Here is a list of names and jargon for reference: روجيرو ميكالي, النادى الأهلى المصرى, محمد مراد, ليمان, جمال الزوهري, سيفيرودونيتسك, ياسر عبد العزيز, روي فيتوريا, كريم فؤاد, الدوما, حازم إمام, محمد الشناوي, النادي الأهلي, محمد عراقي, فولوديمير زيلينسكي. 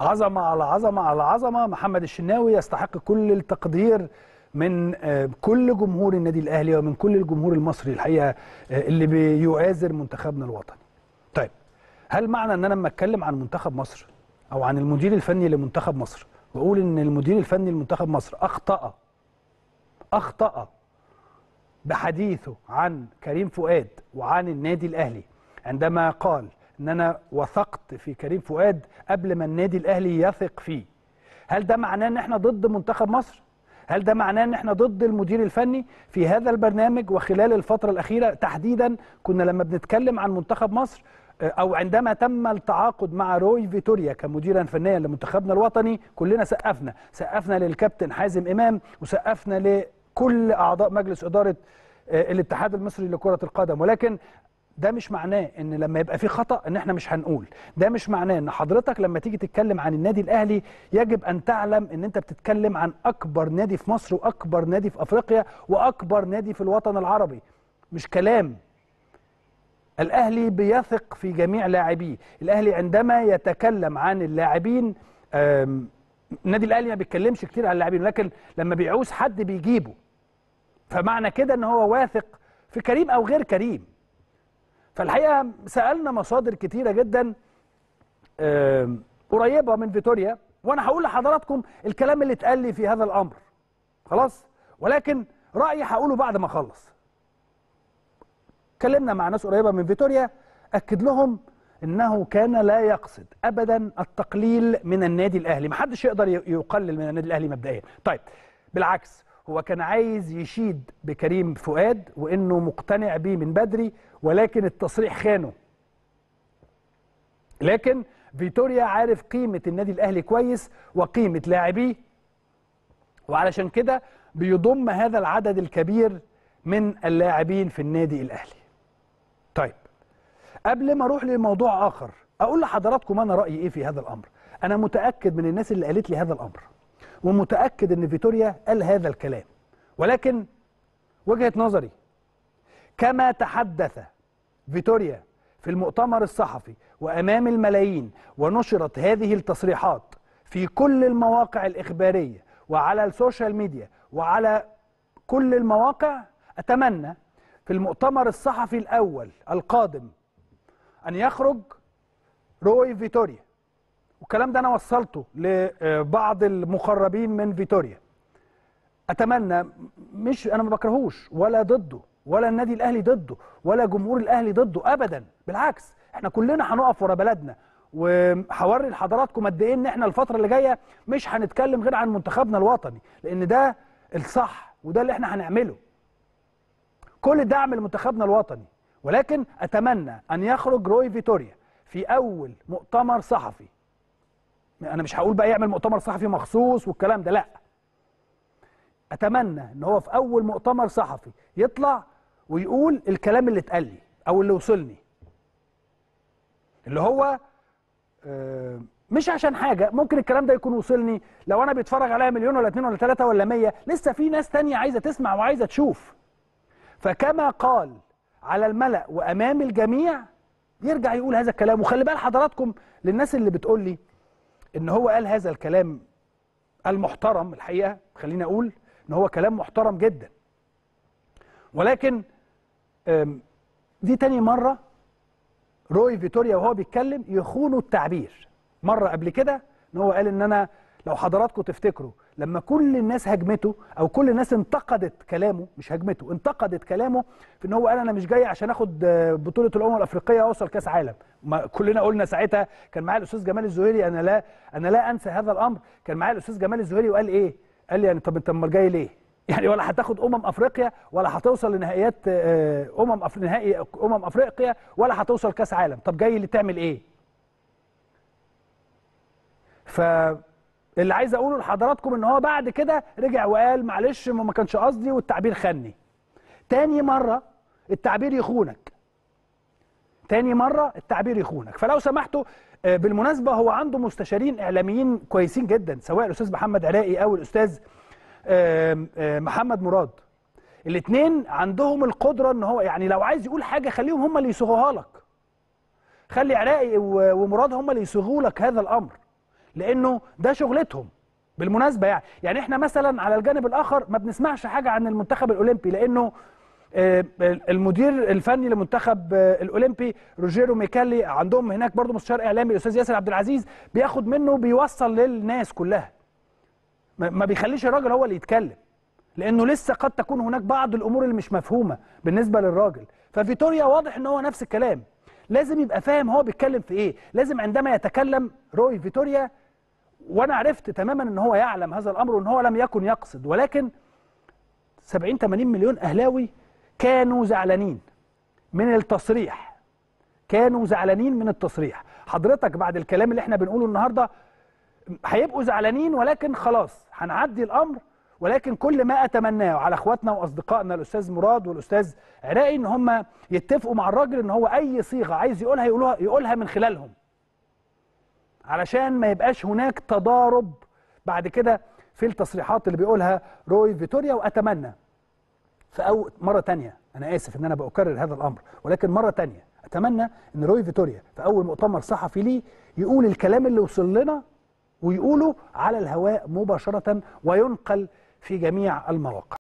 عظمه على عظمه على عظمه. محمد الشناوي يستحق كل التقدير من كل جمهور النادي الاهلي ومن كل الجمهور المصري الحقيقه اللي بيؤازر منتخبنا الوطني. طيب، هل معنى ان انا لما اتكلم عن منتخب مصر او عن المدير الفني لمنتخب مصر واقول ان المدير الفني لمنتخب مصر اخطأ بحديثه عن كريم فؤاد وعن النادي الاهلي عندما قال ان انا وثقت في كريم فؤاد قبل ما النادي الاهلي يثق فيه، هل ده معناه ان احنا ضد منتخب مصر؟ هل ده معناه ان احنا ضد المدير الفني؟ في هذا البرنامج وخلال الفترة الأخيرة تحديدا كنا لما بنتكلم عن منتخب مصر او عندما تم التعاقد مع روي فيتوريا كمديرا فنيا لمنتخبنا الوطني كلنا سقفنا للكابتن حازم إمام وسقفنا لكل اعضاء مجلس إدارة الاتحاد المصري لكرة القدم، ولكن ده مش معناه ان لما يبقى في خطأ ان احنا مش هنقول، ده مش معناه ان حضرتك لما تيجي تتكلم عن النادي الاهلي يجب ان تعلم ان انت بتتكلم عن اكبر نادي في مصر واكبر نادي في افريقيا واكبر نادي في الوطن العربي. مش كلام. الاهلي بيثق في جميع لاعبيه، الاهلي عندما يتكلم عن اللاعبين، النادي الاهلي ما بيتكلمش كتير عن اللاعبين، لكن لما بيعوز حد بيجيبه. فمعنى كده ان هو واثق في كريم او غير كريم. فالحقيقة سألنا مصادر كتيرة جدا قريبة من فيتوريا، وأنا هقول لحضراتكم الكلام اللي اتقال لي في هذا الأمر خلاص، ولكن رأيي هقوله بعد ما أخلص. اتكلمنا مع ناس قريبة من فيتوريا، أكد لهم إنه كان لا يقصد أبدا التقليل من النادي الأهلي، محدش يقدر يقلل من النادي الأهلي مبدئيا. طيب، بالعكس هو كان عايز يشيد بكريم فؤاد وإنه مقتنع بيه من بدري، ولكن التصريح خانه. لكن فيتوريا عارف قيمة النادي الأهلي كويس وقيمة لاعبيه، وعلشان كده بيضم هذا العدد الكبير من اللاعبين في النادي الأهلي. طيب، قبل ما أروح لموضوع آخر أقول لحضراتكم أنا رأيي إيه في هذا الأمر. أنا متأكد من الناس اللي قالت لي هذا الأمر، ومتأكد إن فيتوريا قال هذا الكلام، ولكن وجهة نظري كما تحدث فيتوريا في المؤتمر الصحفي وأمام الملايين ونشرت هذه التصريحات في كل المواقع الإخبارية وعلى السوشيال ميديا وعلى كل المواقع، أتمنى في المؤتمر الصحفي الأول القادم أن يخرج روي فيتوريا. والكلام ده أنا وصلته لبعض المقربين من فيتوريا، أتمنى، مش أنا ما بكرهوش ولا ضده ولا النادي الأهلي ضده ولا جمهور الأهلي ضده أبدا، بالعكس احنا كلنا هنقف ورا بلدنا، وهوري لحضراتكم قد إيه إن احنا الفترة اللي جاية مش هنتكلم غير عن منتخبنا الوطني، لأن ده الصح وده اللي احنا هنعمله. كل دعم لمنتخبنا الوطني، ولكن أتمنى أن يخرج روي فيتوريا في أول مؤتمر صحفي. أنا مش هقول بقى يعمل مؤتمر صحفي مخصوص والكلام ده، لأ، أتمنى إن هو في أول مؤتمر صحفي يطلع ويقول الكلام اللي اتقال لي أو اللي وصلني، اللي هو مش عشان حاجة، ممكن الكلام ده يكون وصلني لو أنا بيتفرج عليا مليون ولا 2 ولا 3 ولا 100، لسه في ناس تانية عايزة تسمع وعايزة تشوف. فكما قال على الملأ وأمام الجميع يرجع يقول هذا الكلام. وخلي بال حضراتكم للناس اللي بتقول لي إن هو قال هذا الكلام المحترم، الحقيقة خليني أقول إن هو كلام محترم جدا، ولكن دي تاني مرة روي فيتوريا وهو بيتكلم يخونوا التعبير. مرة قبل كده إن هو قال إن أنا، لو حضراتكم تفتكروا، لما كل الناس هجمته أو كل الناس انتقدت كلامه، مش هجمته، انتقدت كلامه في إن هو قال أنا مش جاي عشان آخد بطولة الأمم الأفريقية وأوصل كأس عالم. كلنا قلنا ساعتها، كان معايا الأستاذ جمال الزوهري، أنا لا أنسى هذا الأمر، كان معايا الأستاذ جمال الزوهري وقال إيه؟ قال لي يعني طب أنت أمال جاي ليه؟ يعني ولا هتاخد أفريقيا ولا هتوصل لنهائيات نهائي أفريقيا ولا هتوصل كأس عالم، طب جاي اللي تعمل إيه؟ اللي عايز اقوله لحضراتكم ان هو بعد كده رجع وقال معلش ما كانش قصدي والتعبير خاني. تاني مره التعبير يخونك. فلو سمحتوا، بالمناسبه هو عنده مستشارين اعلاميين كويسين جدا، سواء الاستاذ محمد عراقي او الاستاذ محمد مراد. الاثنين عندهم القدره ان هو يعني لو عايز يقول حاجه خليهم هم اللي يصوغوها لك. خلي عراقي ومراد هم اللي يصوغوا لك هذا الامر. لانه ده شغلتهم بالمناسبه. يعني احنا مثلا على الجانب الاخر ما بنسمعش حاجه عن المنتخب الاولمبي، لانه المدير الفني للمنتخب الاولمبي روجيرو ميكالي، عندهم هناك برضو مستشار اعلامي الاستاذ ياسر عبد العزيز، بياخد منه بيوصل للناس كلها، ما بيخليش الراجل هو اللي يتكلم، لانه لسه قد تكون هناك بعض الامور اللي مش مفهومه بالنسبه للراجل. ففيتوريا واضح ان هو نفس الكلام، لازم يبقى فاهم هو بيتكلم في ايه، لازم عندما يتكلم روي فيتوريا، وانا عرفت تماما ان هو يعلم هذا الامر وان هو لم يكن يقصد، ولكن 70 80 مليون اهلاوي كانوا زعلانين من التصريح، كانوا زعلانين من التصريح. حضرتك بعد الكلام اللي احنا بنقوله النهارده هيبقوا زعلانين، ولكن خلاص هنعدي الامر. ولكن كل ما اتمناه على اخواتنا واصدقائنا الاستاذ مراد والاستاذ عراقي ان هم يتفقوا مع الراجل ان هو اي صيغه عايز يقولها من خلالهم، علشان ما يبقاش هناك تضارب بعد كده في التصريحات اللي بيقولها روي فيتوريا. واتمنى فأو مرة تانية، أنا آسف إن أنا بأكرر هذا الأمر، ولكن مرة تانية أتمنى إن روي فيتوريا في أول مؤتمر صحفي ليه يقول الكلام اللي وصل لنا ويقوله على الهواء مباشرة وينقل في جميع المواقع.